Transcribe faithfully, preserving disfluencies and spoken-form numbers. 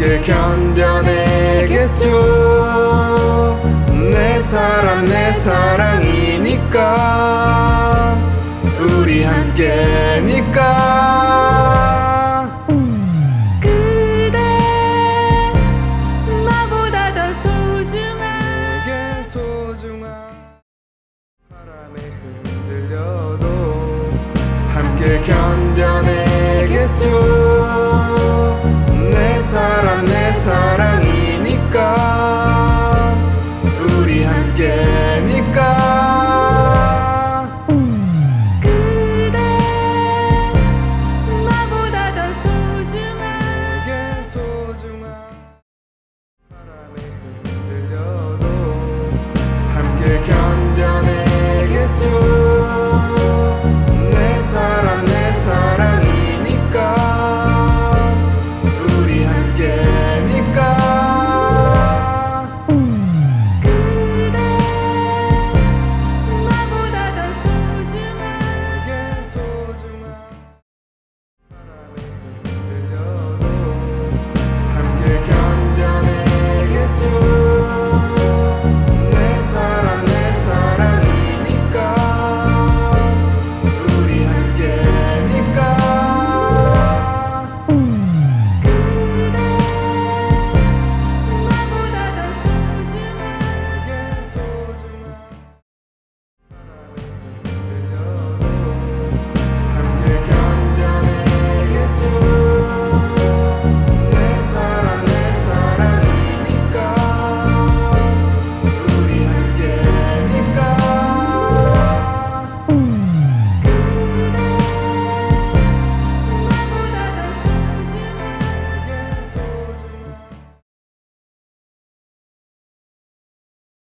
함께 견뎌내겠죠. 내 사랑 내 사랑이니까 우리 함께니까.